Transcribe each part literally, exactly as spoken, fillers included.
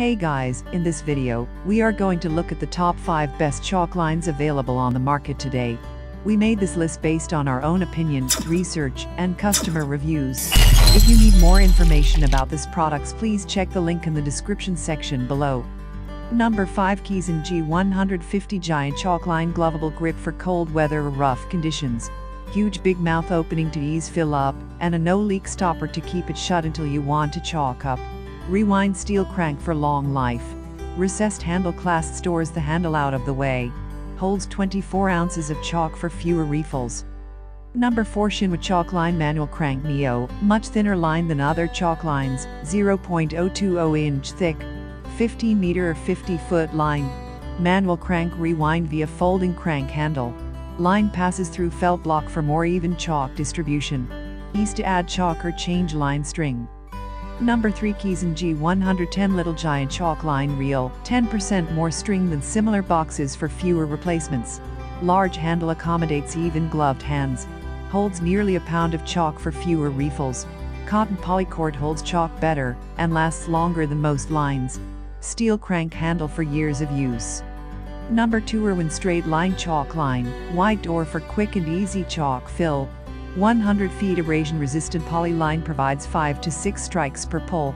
Hey guys, in this video, we are going to look at the top five best chalk lines available on the market today. We made this list based on our own opinion, research, and customer reviews. If you need more information about this products, please check the link in the description section below. Number five. Keson G one fifty Giant Chalk Line Glovable Grip for cold weather or rough conditions. Huge big mouth opening to ease fill up, and a no-leak stopper to keep it shut until you want to chalk up. Rewind steel crank for long life. Recessed handle clasp stores the handle out of the way. Holds twenty-four ounces of chalk for fewer refills. Number four. Shinwa Chalk Line Manual Crank Neo, much thinner line than other chalk lines, zero point zero two zero inch thick, fifteen meter or fifty foot line. Manual crank rewind via folding crank handle. Line passes through felt block for more even chalk distribution. Easy to add chalk or change line string. Number three. Keson G one ten Little Giant Chalk Line Reel, ten percent more string than similar boxes for fewer replacements. Large handle accommodates even gloved hands. Holds nearly a pound of chalk for fewer refills. Cotton polycord holds chalk better, and lasts longer than most lines. Steel crank handle for years of use. Number two. Irwin Straight Line Chalk Line, wide door for quick and easy chalk fill. one hundred feet abrasion-resistant poly line provides five to six strikes per pull.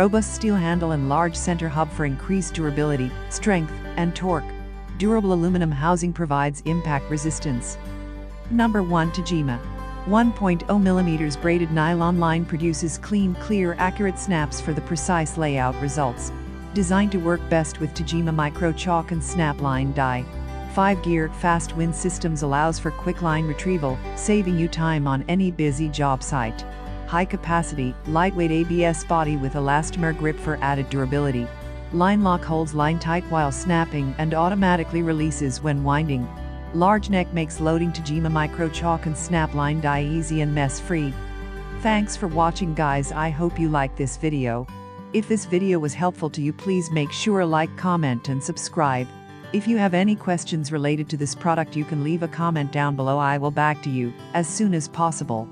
Robust steel handle and large center hub for increased durability, strength, and torque. Durable aluminum housing provides impact resistance. Number one. Tajima. one point zero millimeter braided nylon line produces clean, clear, accurate snaps for the precise layout results. Designed to work best with Tajima Micro Chalk and Snap Line Die. five gear fast wind systems allows for quick line retrieval, saving you time on any busy job site. High capacity, lightweight A B S body with elastomer grip for added durability. Line lock holds line tight while snapping and automatically releases when winding. Large neck makes loading Tajima Micro Chalk and Snap Line Die easy and mess free. Thanks for watching guys, I hope you like this video. If this video was helpful to you, please make sure like, comment and subscribe. If you have any questions related to this product, you can leave a comment down below. I will back to you as soon as possible.